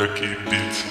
Lucky Beats.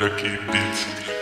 Lucky Beats.